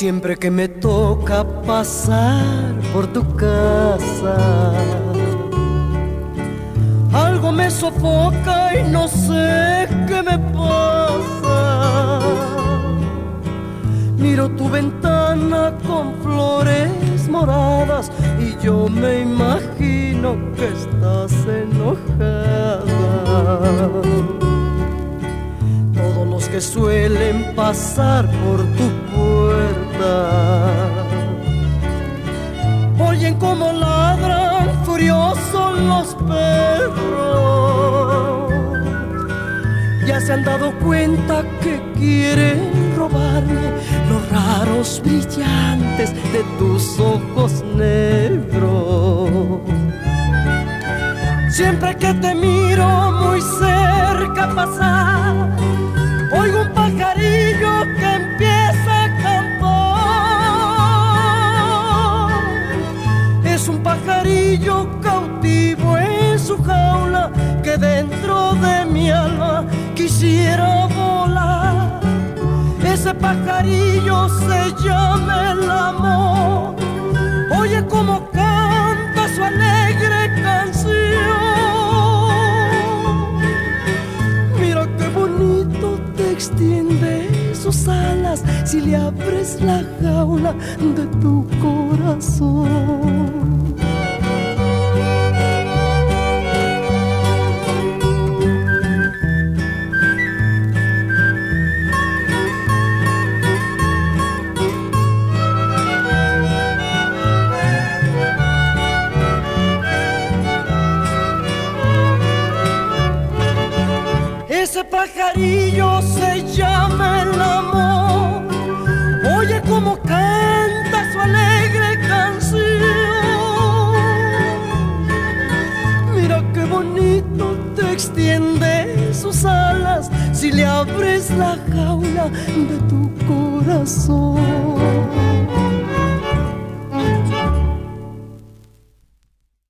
Siempre que me toca pasar por tu casa, algo me sofoca y no sé qué me pasa. Miro tu ventana con flores moradas y yo me imagino que estás enojada. Todos los que suelen pasar por tu puerta oyen como ladran furiosos los perros. Ya se han dado cuenta que quieren robarme los raros brillantes de tus ojos negros. Siempre que te miro muy cerca pasar, oigo un pajarillo que empieza a cantar. Es un pajarillo cautivo en su jaula que dentro de mi alma quisiera volar. Ese pajarillo se llama el amor. Oye cómo canta su alegre canción. Mira qué bonito te extiende sus alas si le abres la jaula de tu corazón. Ese pajarillo se llama el amor. Oye cómo canta su alegre canción. Mira qué bonito te extiende sus alas si le abres la jaula de tu corazón.